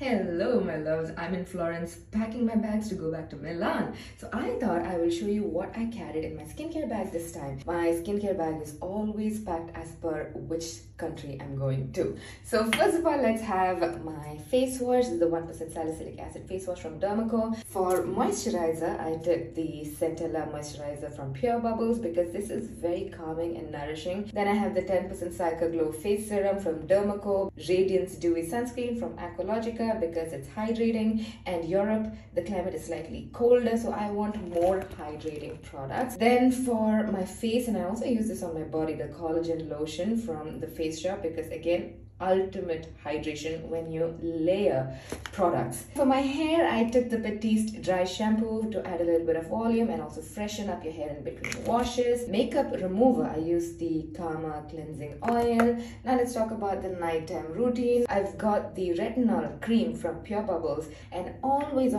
Hello my loves, I'm in Florence packing my bags to go back to Milan. So I thought I will show you what I carried in my skincare bag this time. My skincare bag is always packed as per which country I'm going to. So first of all, let's have my face wash. This is the 1% salicylic acid face wash from Dermaco. For moisturizer, I did the Centella moisturizer from Pure Bubbles because this is very calming and nourishing. Then I have the 10% Psychoglow face serum from Dermaco, Radiance Dewy Sunscreen from Aqualogica, because it's hydrating, and Europe the climate is slightly colder, so I want more hydrating products. Then for my face, and I also use this on my body, the collagen lotion from The Face Shop, because again, ultimate hydration when you layer products. For my hair, I took the Batiste dry shampoo to add a little bit of volume and also freshen up your hair in between washes. Makeup remover, I used the Kama cleansing oil. Now let's talk about the nighttime routine. I've got the retinol cream from Pure Bubbles, and always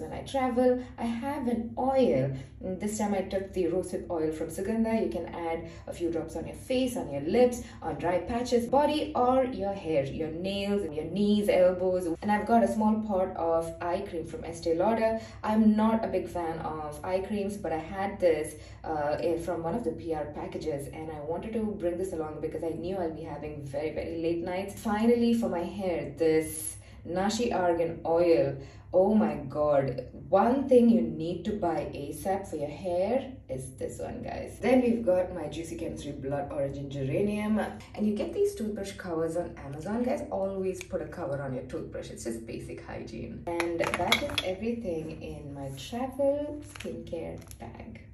when I travel, I have an oil. This time I took the rosehip oil from Sugandha. You can add a few drops on your face, on your lips, on dry patches, body, or your hair, your nails, and your knees, elbows. And I've got a small pot of eye cream from Estee Lauder. I'm not a big fan of eye creams, but I had this from one of the PR packages, and I wanted to bring this along because I knew I'll be having very late nights. Finally, for my hair, this Nashi argan oil. Oh my god, one thing you need to buy ASAP for your hair is this one, guys. Then we've got my Juicy Chemistry blood orange and geranium, and you get these toothbrush covers on Amazon, guys. Always put a cover on your toothbrush, it's just basic hygiene. And that is everything in my travel skincare bag.